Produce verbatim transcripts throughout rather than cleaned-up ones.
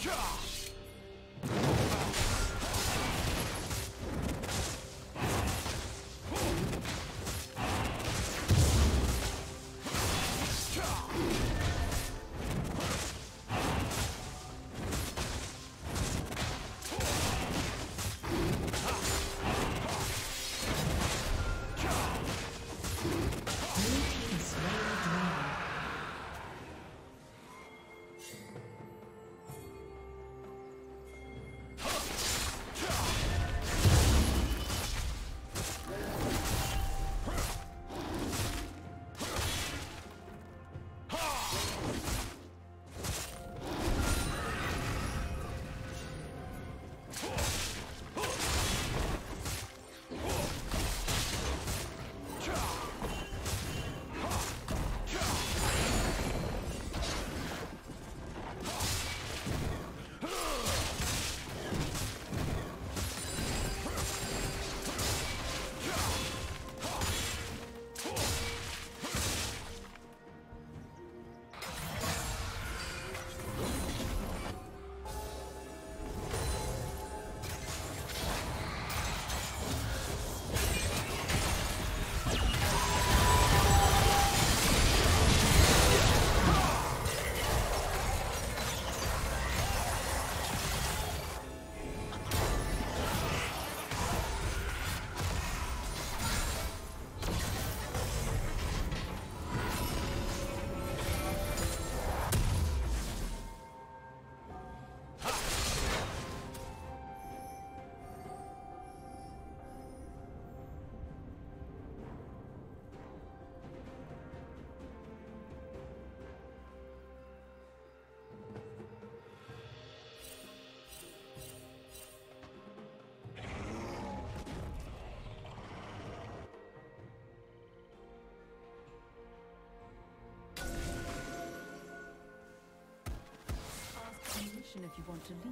If you want to leave.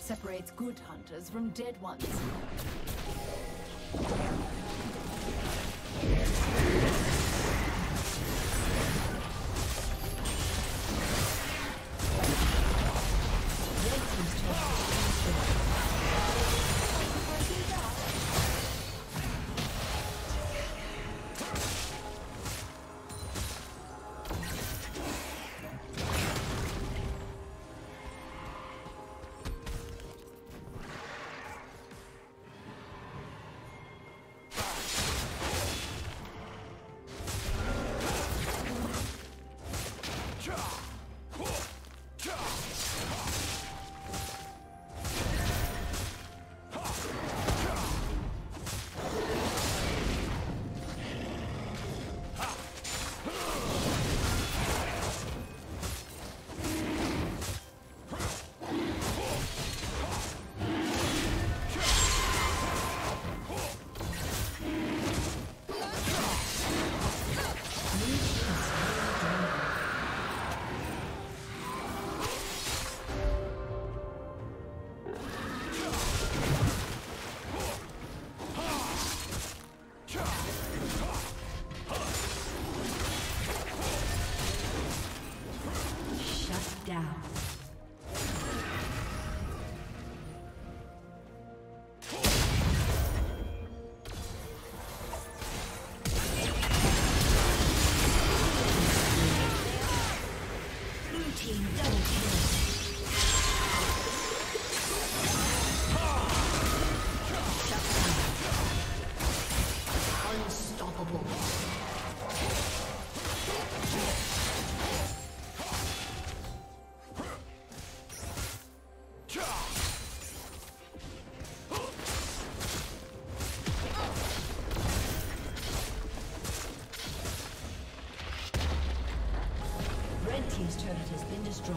Separates good hunters from dead ones. team's turret has been destroyed.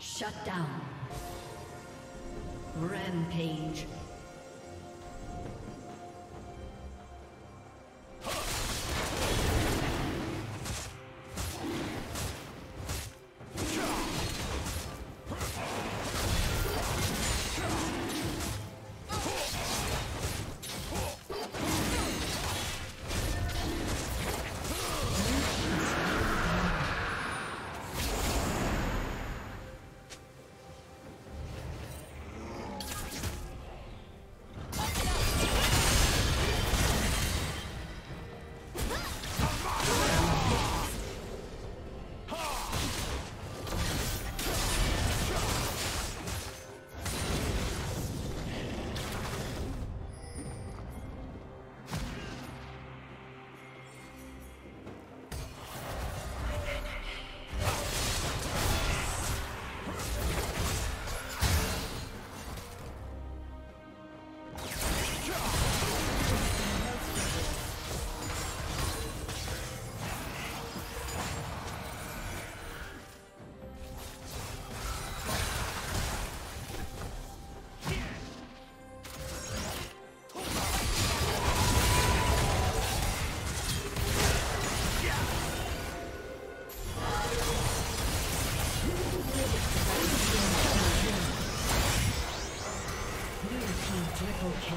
Shut down. Rampage. Triple kill.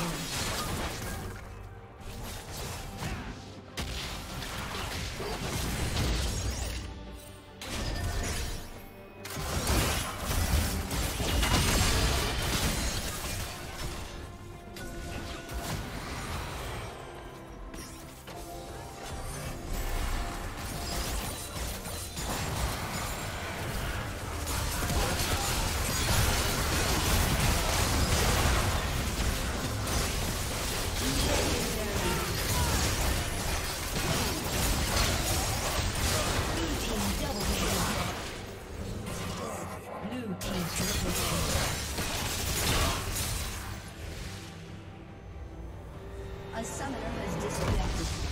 A summoner has disconnected.